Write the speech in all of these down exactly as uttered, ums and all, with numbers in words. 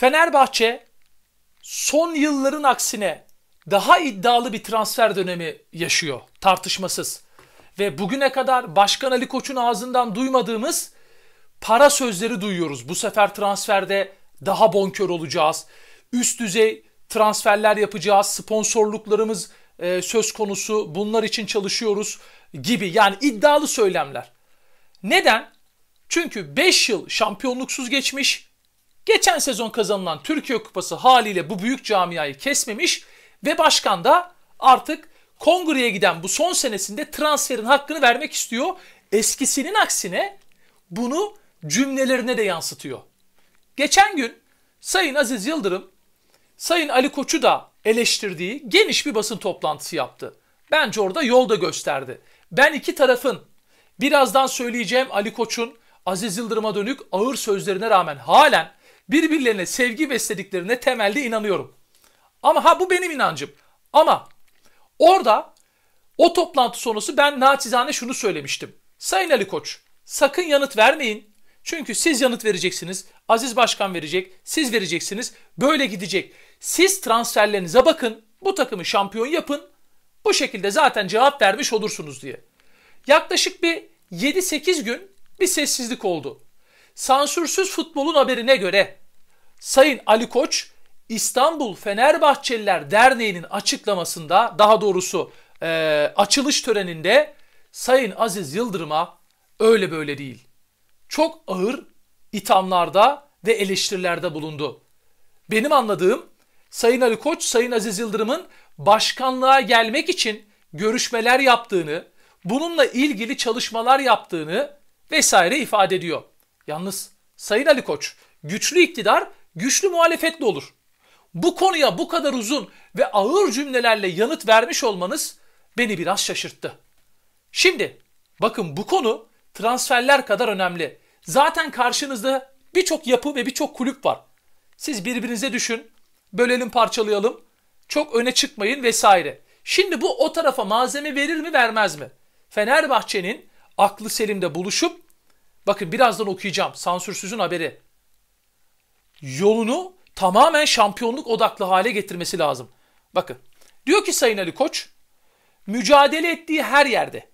Fenerbahçe son yılların aksine daha iddialı bir transfer dönemi yaşıyor tartışmasız. Ve bugüne kadar Başkan Ali Koç'un ağzından duymadığımız para sözleri duyuyoruz. Bu sefer transferde daha bonkör olacağız. Üst düzey transferler yapacağız. Sponsorluklarımız e, söz konusu. Bunlar için çalışıyoruz gibi. Yani iddialı söylemler. Neden? Çünkü beş yıl şampiyonluksuz geçmiş. Geçen sezon kazanılan Türkiye Kupası haliyle bu büyük camiayı kesmemiş. Ve başkan da artık kongreye giden bu son senesinde transferin hakkını vermek istiyor. Eskisinin aksine bunu cümlelerine de yansıtıyor. Geçen gün Sayın Aziz Yıldırım, Sayın Ali Koç'u da eleştirdiği geniş bir basın toplantısı yaptı. Bence orada yol da gösterdi. Ben iki tarafın, birazdan söyleyeceğim Ali Koç'un Aziz Yıldırım'a dönük ağır sözlerine rağmen halen birbirlerine sevgi beslediklerine temelde inanıyorum. Ama ha bu benim inancım. Ama orada o toplantı sonrası ben naçizane şunu söylemiştim. Sayın Ali Koç, sakın yanıt vermeyin. Çünkü siz yanıt vereceksiniz. Aziz Başkan verecek. Siz vereceksiniz. Böyle gidecek. Siz transferlerinize bakın. Bu takımı şampiyon yapın. Bu şekilde zaten cevap vermiş olursunuz diye. Yaklaşık bir yedi sekiz gün bir sessizlik oldu. Sansürsüz futbolun haberine göre Sayın Ali Koç İstanbul Fenerbahçeliler Derneği'nin açıklamasında, daha doğrusu e, açılış töreninde Sayın Aziz Yıldırım'a öyle böyle değil, çok ağır ithamlarda ve eleştirilerde bulundu. Benim anladığım Sayın Ali Koç, Sayın Aziz Yıldırım'ın başkanlığa gelmek için görüşmeler yaptığını, bununla ilgili çalışmalar yaptığını vesaire ifade ediyor. Yalnız Sayın Ali Koç, güçlü iktidar güçlü muhalefetle olur. Bu konuya bu kadar uzun ve ağır cümlelerle yanıt vermiş olmanız beni biraz şaşırttı. Şimdi bakın, bu konu transferler kadar önemli. Zaten karşınızda birçok yapı ve birçok kulüp var. Siz birbirinize düşün, bölelim parçalayalım, çok öne çıkmayın vesaire. Şimdi bu o tarafa malzeme verir mi vermez mi? Fenerbahçe'nin Aklı Selim'de buluşup, bakın birazdan okuyacağım sansürsüzün haberi, yolunu tamamen şampiyonluk odaklı hale getirmesi lazım. Bakın diyor ki Sayın Ali Koç, mücadele ettiği her yerde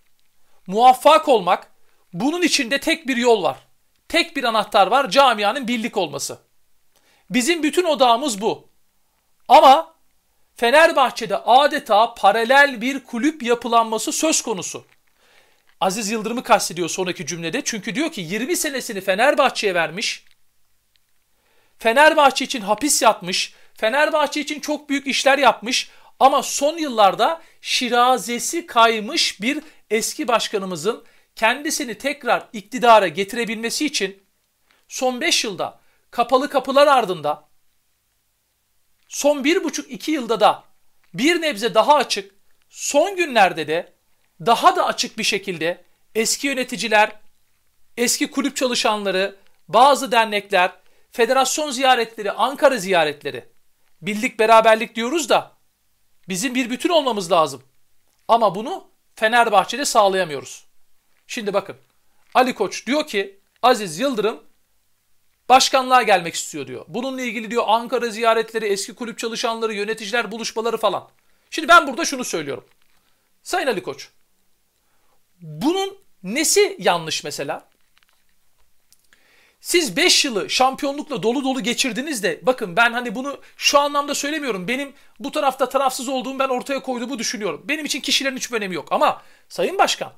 muvaffak olmak, bunun içinde tek bir yol var. Tek bir anahtar var, camianın birlik olması. Bizim bütün odağımız bu. Ama Fenerbahçe'de adeta paralel bir kulüp yapılanması söz konusu. Aziz Yıldırım'ı kastediyor sonraki cümlede. Çünkü diyor ki yirmi senesini Fenerbahçe'ye vermiş, Fenerbahçe için hapis yatmış, Fenerbahçe için çok büyük işler yapmış ama son yıllarda şirazesi kaymış bir eski başkanımızın kendisini tekrar iktidara getirebilmesi için son beş yılda kapalı kapılar ardında, son bir buçuk iki yılda da bir nebze daha açık, son günlerde de daha da açık bir şekilde eski yöneticiler, eski kulüp çalışanları, bazı dernekler, federasyon ziyaretleri, Ankara ziyaretleri. Birlik beraberlik diyoruz da bizim bir bütün olmamız lazım. Ama bunu Fenerbahçe'de sağlayamıyoruz. Şimdi bakın, Ali Koç diyor ki Aziz Yıldırım başkanlığa gelmek istiyor diyor. Bununla ilgili diyor Ankara ziyaretleri, eski kulüp çalışanları, yöneticiler buluşmaları falan. Şimdi ben burada şunu söylüyorum. Sayın Ali Koç, bunun nesi yanlış mesela? Siz beş yılı şampiyonlukla dolu dolu geçirdiniz de, bakın ben hani bunu şu anlamda söylemiyorum. Benim bu tarafta tarafsız olduğum, ben ortaya koyduğumu düşünüyorum. Benim için kişilerin hiçbir önemi yok. Ama Sayın Başkan,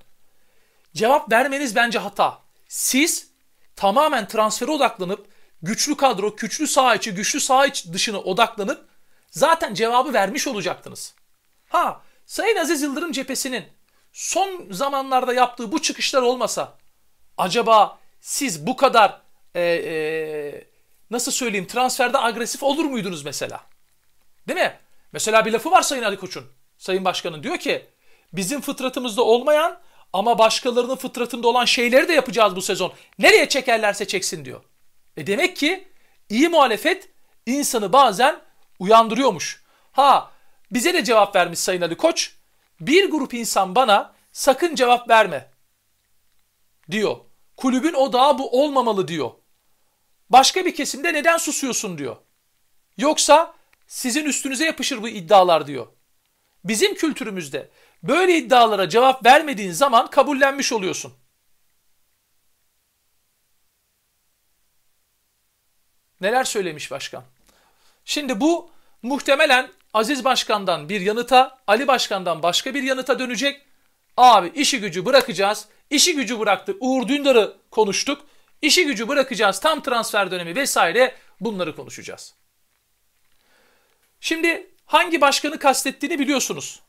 cevap vermeniz bence hata. Siz tamamen transfere odaklanıp, güçlü kadro, güçlü saha içi, güçlü saha içi dışına odaklanıp zaten cevabı vermiş olacaktınız. Ha, Sayın Aziz Yıldırım cephesinin son zamanlarda yaptığı bu çıkışlar olmasa acaba siz bu kadar Ee, ee, nasıl söyleyeyim, transferde agresif olur muydunuz mesela? Değil mi? Mesela bir lafı var Sayın Ali Koç'un, Sayın Başkan'ın, diyor ki bizim fıtratımızda olmayan ama başkalarının fıtratında olan şeyleri de yapacağız bu sezon. Nereye çekerlerse çeksin diyor. E demek ki iyi muhalefet insanı bazen uyandırıyormuş. Ha, bize de cevap vermiş Sayın Ali Koç. Bir grup insan bana sakın cevap verme diyor. Kulübün odağı bu olmamalı diyor. Başka bir kesimde neden susuyorsun diyor. Yoksa sizin üstünüze yapışır bu iddialar diyor. Bizim kültürümüzde böyle iddialara cevap vermediğin zaman kabullenmiş oluyorsun. Neler söylemiş başkan? Şimdi bu muhtemelen Aziz Başkan'dan bir yanıta, Ali Başkan'dan başka bir yanıta dönecek. Abi işi gücü bırakacağız. İşi gücü bıraktık. Uğur Dündar'ı konuştuk. İşi gücü bırakacağız. Tam transfer dönemi vesaire, bunları konuşacağız. Şimdi hangi başkanı kastettiğini biliyorsunuz.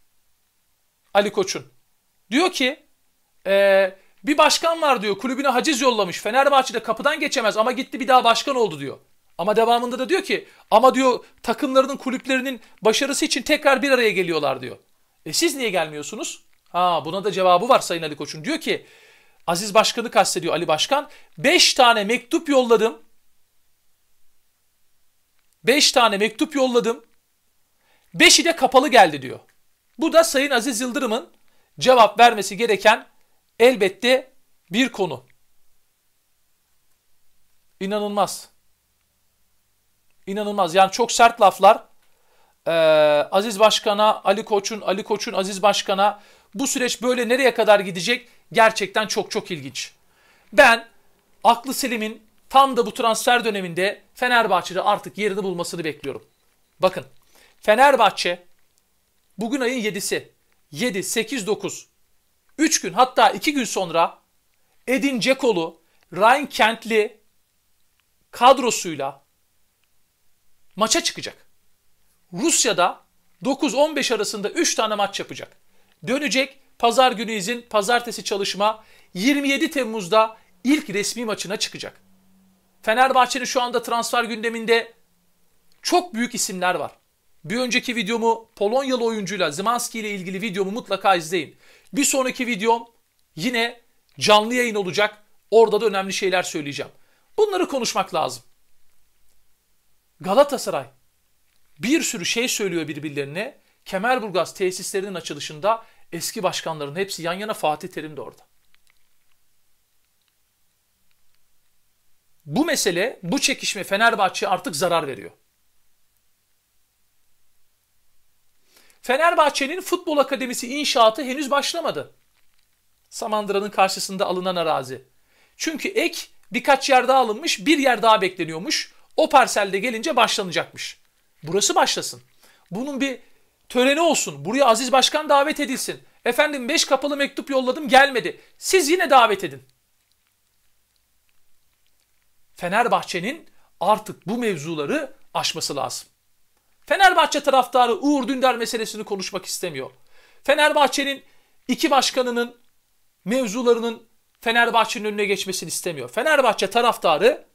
Ali Koç'un. Diyor ki ee, bir başkan var diyor, kulübüne haciz yollamış. Fenerbahçe'de kapıdan geçemez ama gitti bir daha başkan oldu diyor. Ama devamında da diyor ki ama diyor takımlarının, kulüplerinin başarısı için tekrar bir araya geliyorlar diyor. E siz niye gelmiyorsunuz? Ha, buna da cevabı var Sayın Ali Koç'un. Diyor ki Aziz Başkan'ı kastediyor Ali Başkan. Beş tane mektup yolladım. Beş tane mektup yolladım. Beşi de kapalı geldi diyor. Bu da Sayın Aziz Yıldırım'ın cevap vermesi gereken elbette bir konu. İnanılmaz. İnanılmaz. Yani çok sert laflar. Ee, Aziz Başkan'a, Ali Koç'un, Ali Koç'un Aziz Başkan'a, bu süreç böyle nereye kadar gidecek? Gerçekten çok çok ilginç. Ben Aklı Selim'in tam da bu transfer döneminde Fenerbahçe'de artık yerini bulmasını bekliyorum. Bakın Fenerbahçe bugün ayın yedisi. yedi, sekiz, dokuz. üç gün hatta iki gün sonra Edin Dzeko'lu, Ryan Kentli kadrosuyla maça çıkacak. Rusya'da dokuz on beş arasında üç tane maç yapacak. Dönecek, pazar günü izin, pazartesi çalışma, yirmi yedi Temmuz'da ilk resmi maçına çıkacak. Fenerbahçe'nin şu anda transfer gündeminde çok büyük isimler var. Bir önceki videomu Polonyalı oyuncuyla Zimanski ile ilgili videomu mutlaka izleyin. Bir sonraki videom yine canlı yayın olacak. Orada da önemli şeyler söyleyeceğim. Bunları konuşmak lazım. Galatasaray bir sürü şey söylüyor birbirlerine. Kemerburgaz tesislerinin açılışında eski başkanların hepsi yan yana, Fatih Terim de orada. Bu mesele, bu çekişme Fenerbahçe'ye artık zarar veriyor. Fenerbahçe'nin futbol akademisi inşaatı henüz başlamadı. Samandıra'nın karşısında alınan arazi. Çünkü ek birkaç yer daha alınmış, bir yer daha bekleniyormuş. O parselde gelince başlanacakmış. Burası başlasın. Bunun bir töreni olsun. Buraya Aziz Başkan davet edilsin. Efendim beş kapalı mektup yolladım gelmedi. Siz yine davet edin. Fenerbahçe'nin artık bu mevzuları aşması lazım. Fenerbahçe taraftarı Uğur Dündar meselesini konuşmak istemiyor. Fenerbahçe'nin iki başkanının mevzularının Fenerbahçe'nin önüne geçmesini istemiyor. Fenerbahçe taraftarı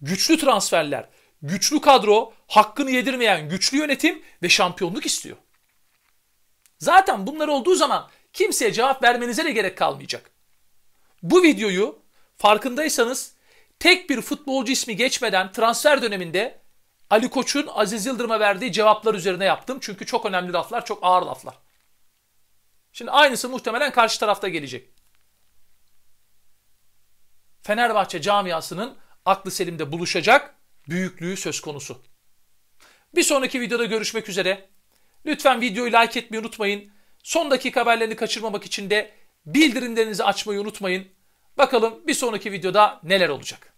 güçlü transferler, güçlü kadro, hakkını yedirmeyen güçlü yönetim ve şampiyonluk istiyor. Zaten bunlar olduğu zaman kimseye cevap vermenize de gerek kalmayacak. Bu videoyu farkındaysanız tek bir futbolcu ismi geçmeden transfer döneminde Ali Koç'un Aziz Yıldırım'a verdiği cevaplar üzerine yaptım. Çünkü çok önemli laflar, çok ağır laflar. Şimdi aynısı muhtemelen karşı tarafta gelecek. Fenerbahçe camiasının Aklı Selim'de buluşacak büyüklüğü söz konusu. Bir sonraki videoda görüşmek üzere. Lütfen videoyu like etmeyi unutmayın. Son dakika haberlerini kaçırmamak için de bildirimlerinizi açmayı unutmayın. Bakalım bir sonraki videoda neler olacak.